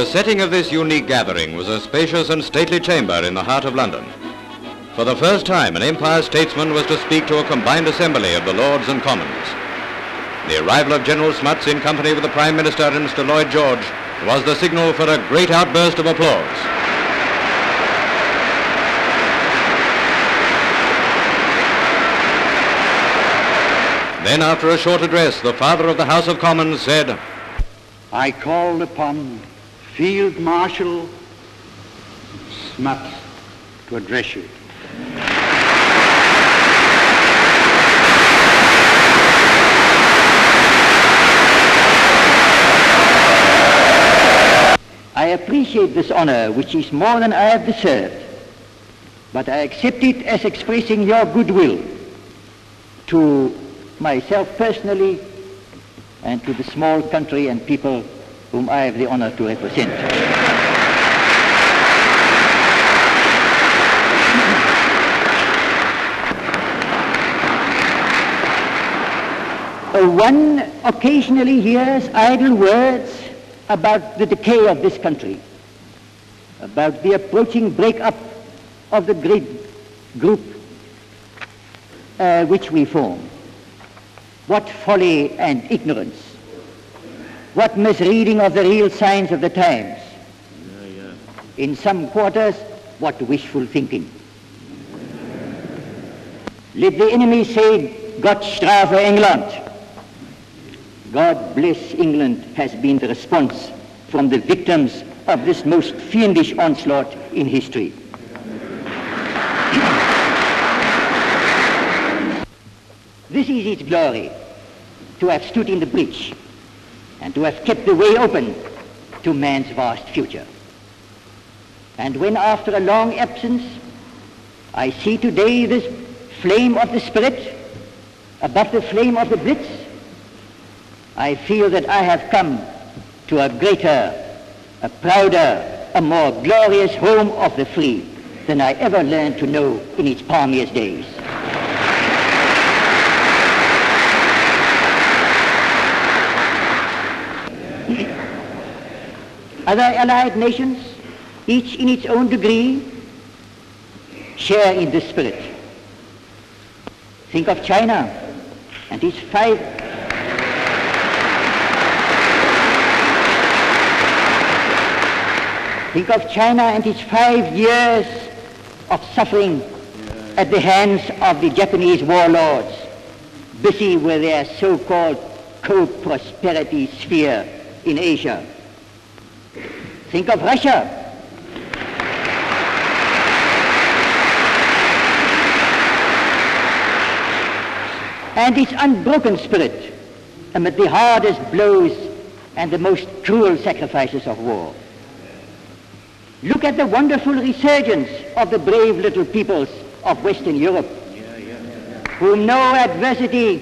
The setting of this unique gathering was a spacious and stately chamber in the heart of London. For the first time, an Empire statesman was to speak to a combined assembly of the Lords and Commons. The arrival of General Smuts in company with the Prime Minister and Mr. Lloyd George was the signal for a great outburst of applause. Then, after a short address, the Father of the House of Commons said, "I called upon Field Marshal Smuts to address you." I appreciate this honor, which is more than I have deserved, but I accept it as expressing your goodwill to myself personally and to the small country and people whom I have the honor to represent. One occasionally hears idle words about the decay of this country, about the approaching breakup of the great group which we form. What folly and ignorance! What misreading of the real signs of the times! Yeah. In some quarters, what wishful thinking! Let the enemy say, "Gott strafe England." God bless England has been the response from the victims of this most fiendish onslaught in history. This is its glory, to have stood in the breach and to have kept the way open to man's vast future. And when, after a long absence, I see today this flame of the spirit above the flame of the blitz, I feel that I have come to a greater, a prouder, a more glorious home of the free than I ever learned to know in its palmiest days. Other allied nations, each in its own degree, share in this spirit. Think of China and its five years of suffering at the hands of the Japanese warlords, busy with their so-called co-prosperity sphere in Asia. Think of Russia and its unbroken spirit amid the hardest blows and the most cruel sacrifices of war. Look at the wonderful resurgence of the brave little peoples of Western Europe, whom no adversity,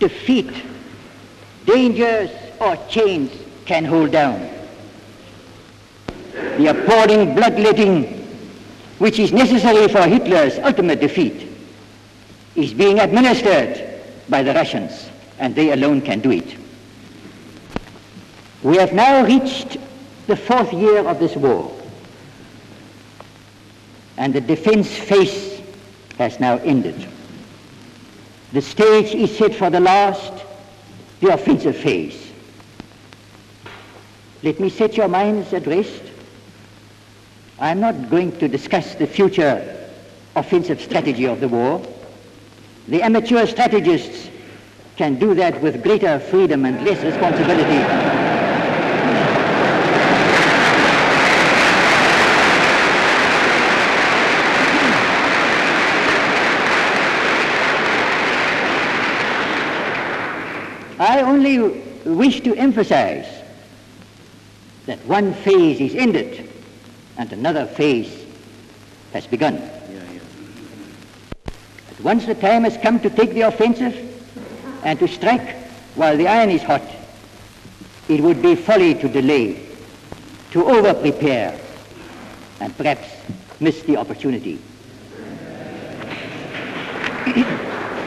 defeat, dangers or chains can hold down. The appalling bloodletting, which is necessary for Hitler's ultimate defeat, is being administered by the Russians, and they alone can do it. We have now reached the fourth year of this war, and the defense phase has now ended. The stage is set for the last, the offensive phase. Let me set your minds at rest. I'm not going to discuss the future offensive strategy of the war. The amateur strategists can do that with greater freedom and less responsibility. I only wish to emphasize that one phase is ended and another phase has begun. But once the time has come to take the offensive and to strike while the iron is hot, it would be folly to delay, to over-prepare, and perhaps miss the opportunity.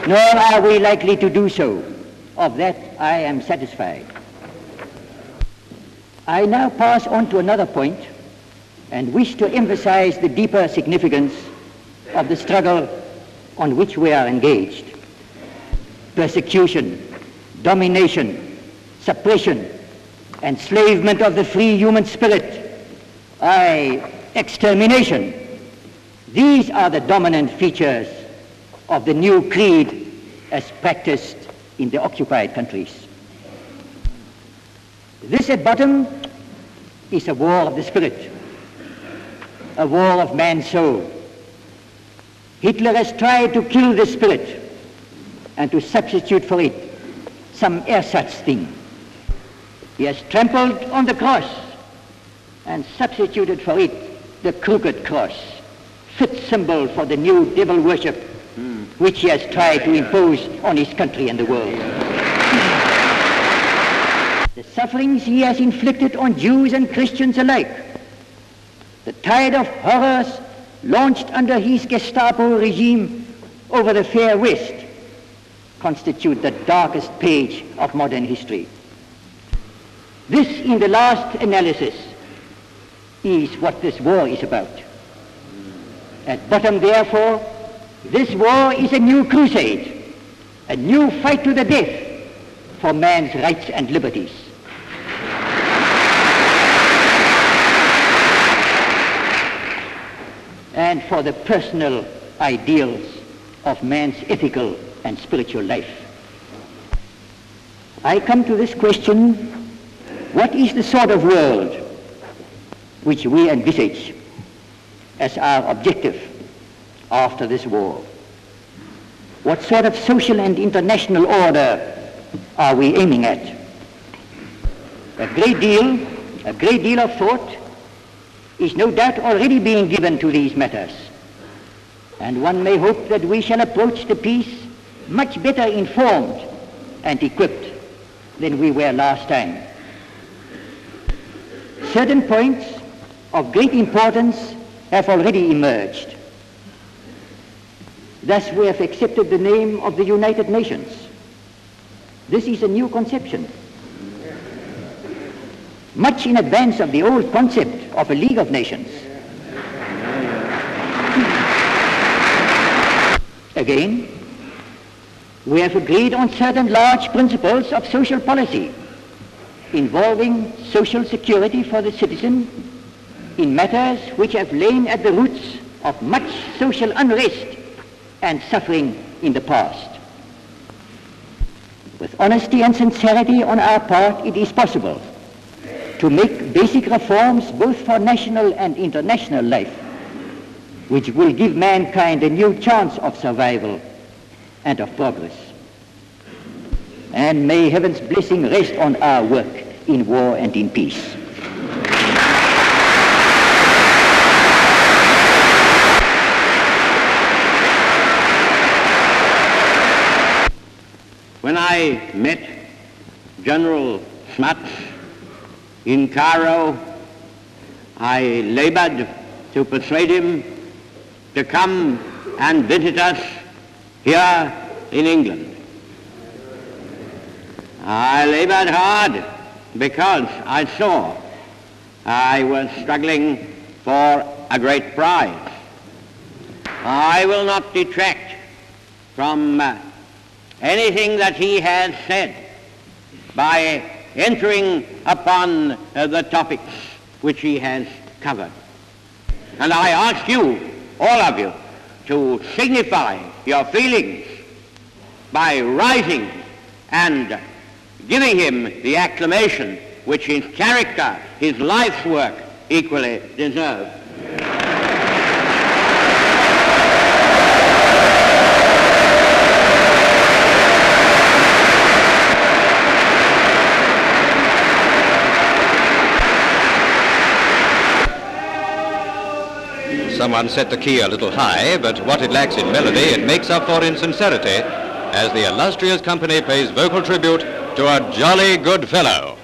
Nor are we likely to do so. Of that I am satisfied. I now pass on to another point and wish to emphasize the deeper significance of the struggle on which we are engaged. Persecution, domination, suppression, enslavement of the free human spirit, extermination. These are the dominant features of the new creed as practiced in the occupied countries. This at bottom is a war of the spirit, a war of man's soul. Hitler has tried to kill the spirit and to substitute for it some ersatz thing. He has trampled on the cross and substituted for it the crooked cross, fit symbol for the new devil worship which he has tried to impose on his country and the world. The sufferings he has inflicted on Jews and Christians alike, the tide of horrors launched under his Gestapo regime over the fair West, constitute the darkest page of modern history. This, in the last analysis, is what this war is about. At bottom, therefore, this war is a new crusade, a new fight to the death for man's rights and liberties. And for the personal ideals of man's ethical and spiritual life. I come to this question, what is the sort of world which we envisage as our objective after this war? What sort of social and international order are we aiming at? A great deal of thought is no doubt already being given to these matters, and one may hope that we shall approach the peace much better informed and equipped than we were last time. Certain points of great importance have already emerged. Thus we have accepted the name of the United Nations. This is a new conception. Much in advance of the old concept of a League of Nations. Again, we have agreed on certain large principles of social policy involving social security for the citizen in matters which have lain at the roots of much social unrest and suffering in the past. With honesty and sincerity on our part, it is possible to make basic reforms both for national and international life, which will give mankind a new chance of survival and of progress. And may heaven's blessing rest on our work in war and in peace. When I met General Smuts in Cairo, I labored to persuade him to come and visit us here in England. I labored hard because I saw I was struggling for a great prize. I will not detract from anything that he has said by entering upon the topics which he has covered. And I ask you, all of you, to signify your feelings by rising and giving him the acclamation which his character, his life's work, equally deserves. Someone set the key a little high, but what it lacks in melody, it makes up for in sincerity, as the illustrious company pays vocal tribute to a jolly good fellow.